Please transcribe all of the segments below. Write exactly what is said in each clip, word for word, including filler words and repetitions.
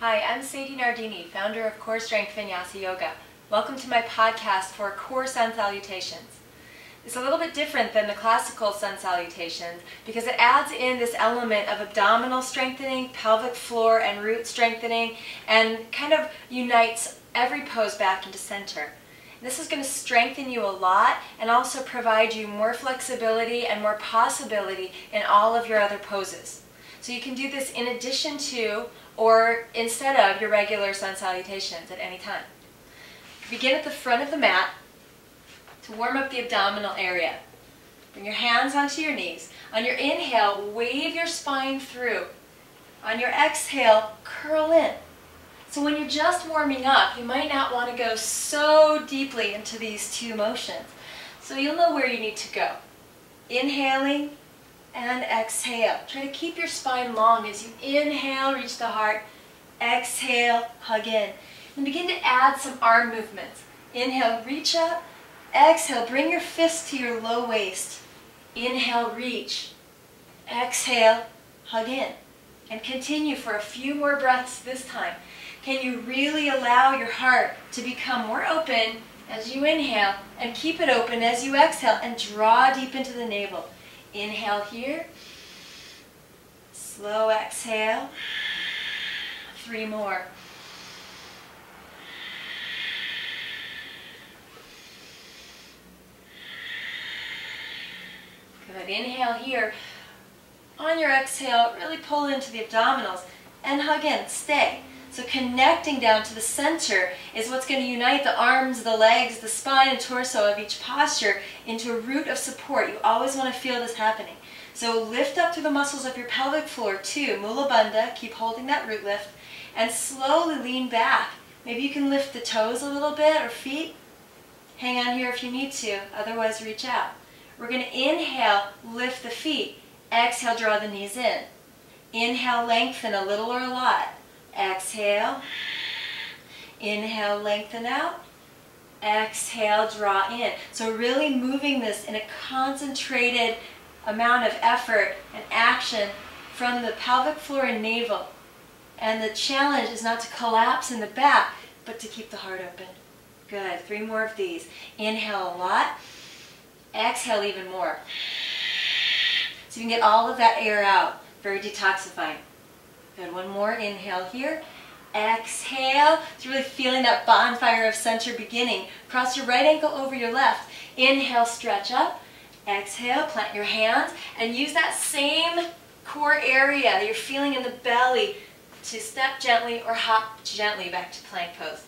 Hi, I'm Sadie Nardini, founder of Core Strength Vinyasa Yoga. Welcome to my podcast for Core Sun Salutations. It's a little bit different than the classical Sun Salutations because it adds in this element of abdominal strengthening, pelvic floor and root strengthening, and kind of unites every pose back into center. This is going to strengthen you a lot and also provide you more flexibility and more possibility in all of your other poses. So you can do this in addition to or instead of your regular sun salutations at any time. Begin at the front of the mat to warm up the abdominal area. Bring your hands onto your knees. On your inhale, wave your spine through. On your exhale, curl in. So when you're just warming up, you might not want to go so deeply into these two motions. So you'll know where you need to go. Inhaling and exhale. Try to keep your spine long as you inhale, reach the heart. Exhale, hug in. And begin to add some arm movements. Inhale, reach up. Exhale, bring your fist to your low waist. Inhale, reach. Exhale, hug in. And continue for a few more breaths this time. Can you really allow your heart to become more open as you inhale and keep it open as you exhale and draw deep into the navel. Inhale here. Slow exhale. Three more. Good. Inhale here. On your exhale, really pull into the abdominals and hug in. Stay. So connecting down to the center is what's going to unite the arms, the legs, the spine, and torso of each posture into a root of support. You always want to feel this happening. So lift up through the muscles of your pelvic floor too. Mula Bandha, keep holding that root lift, and slowly lean back. Maybe you can lift the toes a little bit or feet. Hang on here if you need to, otherwise reach out. We're going to inhale, lift the feet. Exhale, draw the knees in. Inhale, lengthen a little or a lot. Exhale, inhale, lengthen out, exhale, draw in. So really moving this in a concentrated amount of effort and action from the pelvic floor and navel. And the challenge is not to collapse in the back, but to keep the heart open. Good, three more of these. Inhale a lot, exhale even more. So you can get all of that air out, very detoxifying. Good, one more, inhale here, exhale, it's really feeling that bonfire of center beginning. Cross your right ankle over your left, inhale, stretch up, exhale, plant your hands, and use that same core area that you're feeling in the belly to step gently or hop gently back to plank pose.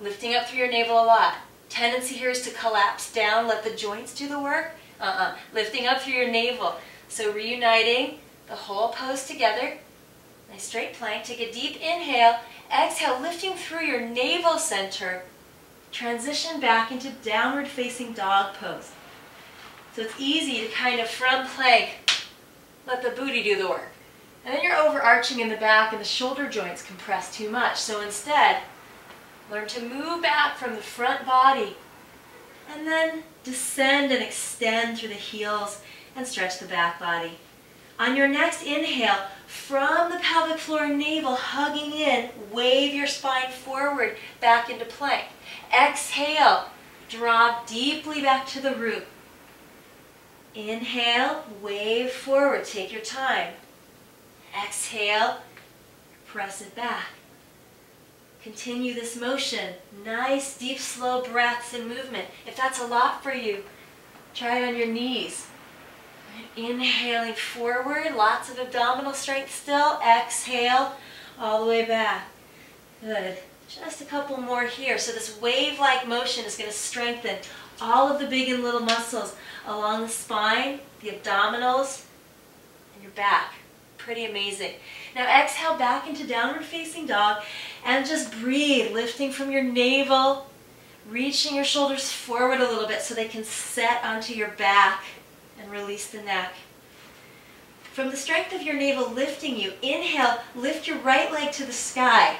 Lifting up through your navel a lot. Tendency here is to collapse down, let the joints do the work. Uh-uh, lifting up through your navel. So reuniting the whole pose together. Nice straight plank. Take a deep inhale. Exhale, lifting through your navel center. Transition back into downward facing dog pose. So it's easy to kind of front plank, let the booty do the work. And then you're overarching in the back and the shoulder joints compress too much. So instead, learn to move back from the front body and then descend and extend through the heels and stretch the back body. On your next inhale, from the pelvic floor and navel, hugging in, wave your spine forward back into plank. Exhale, draw deeply back to the root. Inhale, wave forward, take your time. Exhale, press it back. Continue this motion, nice deep slow breaths and movement. If that's a lot for you, try it on your knees. Inhaling forward, lots of abdominal strength still. Exhale, all the way back. Good. Just a couple more here. So this wave-like motion is going to strengthen all of the big and little muscles along the spine, the abdominals, and your back. Pretty amazing. Now exhale back into downward facing dog and just breathe, lifting from your navel, reaching your shoulders forward a little bit so they can set onto your back. And release the neck. From the strength of your navel lifting you, inhale, lift your right leg to the sky.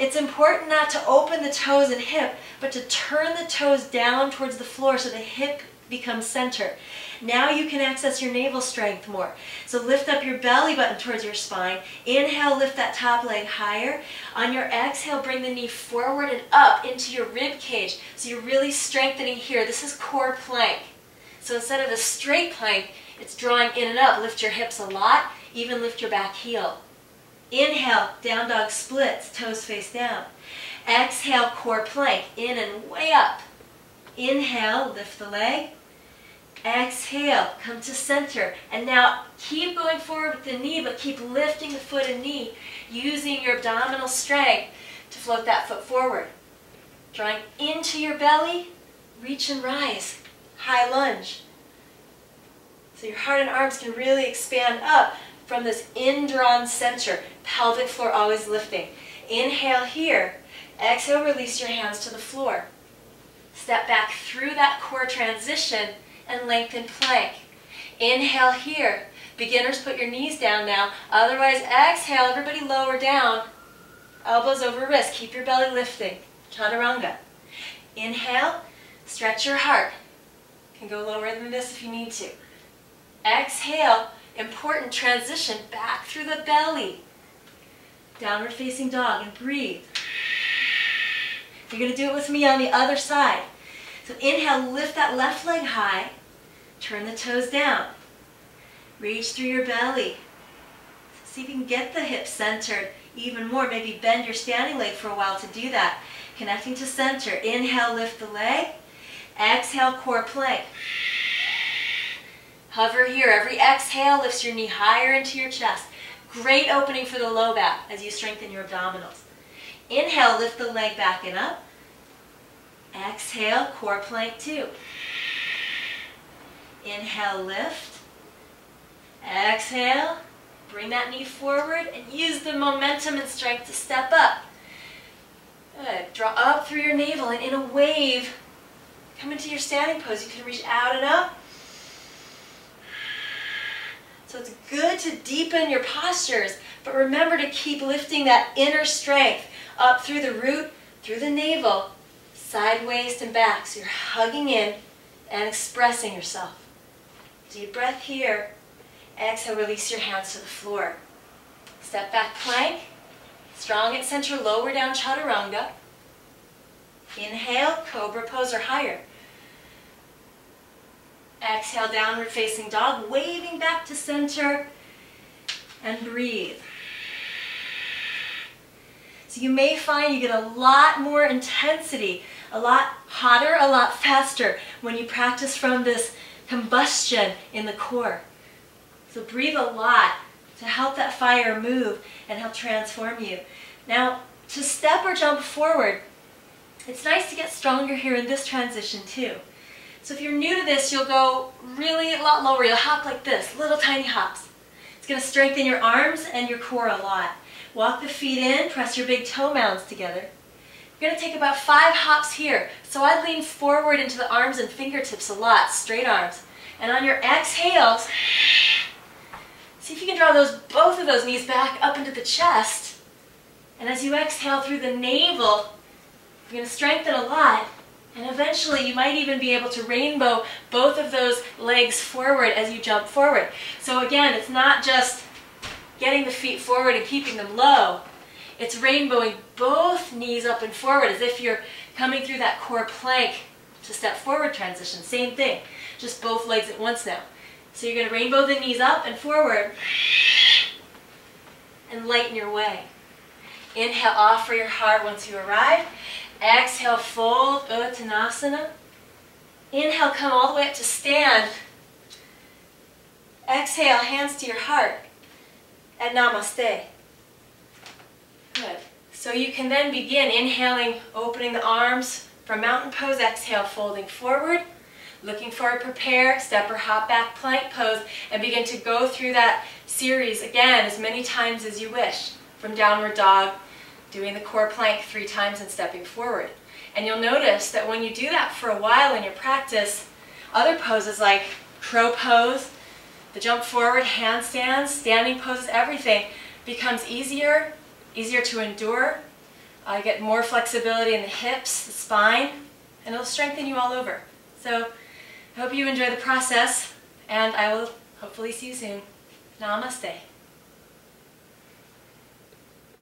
It's important not to open the toes and hip, but to turn the toes down towards the floor so the hip becomes center. Now you can access your navel strength more. So lift up your belly button towards your spine. Inhale, lift that top leg higher. On your exhale, bring the knee forward and up into your rib cage. So you're really strengthening here. This is core plank. So instead of a straight plank, it's drawing in and up. Lift your hips a lot, even lift your back heel. Inhale, down dog splits, toes face down. Exhale, core plank, in and way up. Inhale, lift the leg. Exhale, come to center. And now keep going forward with the knee, but keep lifting the foot and knee, using your abdominal strength to float that foot forward. Drawing into your belly, reach and rise, high lunge. So your heart and arms can really expand up from this in-drawn center, pelvic floor always lifting. Inhale here, exhale, release your hands to the floor. Step back through that core transition and lengthen plank. Inhale here. Beginners, put your knees down now. Otherwise, exhale, everybody lower down. Elbows over wrists. Keep your belly lifting. Chaturanga. Inhale, stretch your heart. You can go lower than this if you need to. Exhale, important transition back through the belly. Downward facing dog and breathe. You're going to do it with me on the other side. So inhale, lift that left leg high. Turn the toes down. Reach through your belly. See if you can get the hips centered even more. Maybe bend your standing leg for a while to do that. Connecting to center. Inhale, lift the leg. Exhale, core plank. Hover here. Every exhale lifts your knee higher into your chest. Great opening for the low back as you strengthen your abdominals. Inhale, lift the leg back and up. Exhale, core plank two. Inhale, lift. Exhale, bring that knee forward and use the momentum and strength to step up. Good. Draw up through your navel and in a wave, come into your standing pose. You can reach out and up. So it's good to deepen your postures, but remember to keep lifting that inner strength up through the root, through the navel, side waist and back. So you're hugging in and expressing yourself. Deep breath here. Exhale, release your hands to the floor. Step back plank. Strong at center, lower down chaturanga. Inhale, cobra pose or higher. Exhale, downward facing dog, waving back to center, and breathe. So you may find you get a lot more intensity, a lot hotter, a lot faster when you practice from this combustion in the core. So breathe a lot to help that fire move and help transform you. Now, to step or jump forward, it's nice to get stronger here in this transition too. So if you're new to this, you'll go really a lot lower. You'll hop like this, little tiny hops. It's going to strengthen your arms and your core a lot. Walk the feet in, press your big toe mounds together. You're going to take about five hops here. So I lean forward into the arms and fingertips a lot, straight arms. And on your exhales, see if you can draw those, both of those knees back up into the chest. And as you exhale through the navel, you're going to strengthen a lot. And eventually you might even be able to rainbow both of those legs forward as you jump forward. So again, it's not just getting the feet forward and keeping them low. It's rainbowing both knees up and forward as if you're coming through that core plank to step forward transition. Same thing, just both legs at once now. So you're going to rainbow the knees up and forward and lighten your way. Inhale, offer your heart once you arrive. Exhale, fold, Uttanasana. Inhale, come all the way up to stand. Exhale, hands to your heart. And Namaste. Good. So you can then begin inhaling, opening the arms from mountain pose. Exhale, folding forward. Looking forward, prepare, step or hop back, plank pose. And begin to go through that series again as many times as you wish. From downward dog, doing the core plank three times and stepping forward. And you'll notice that when you do that for a while in your practice, other poses like crow pose, the jump forward, handstands, standing poses, everything becomes easier, easier to endure. Uh, you get more flexibility in the hips, the spine, and it'll strengthen you all over. So Hope you enjoy the process, and I will hopefully see you soon. Namaste.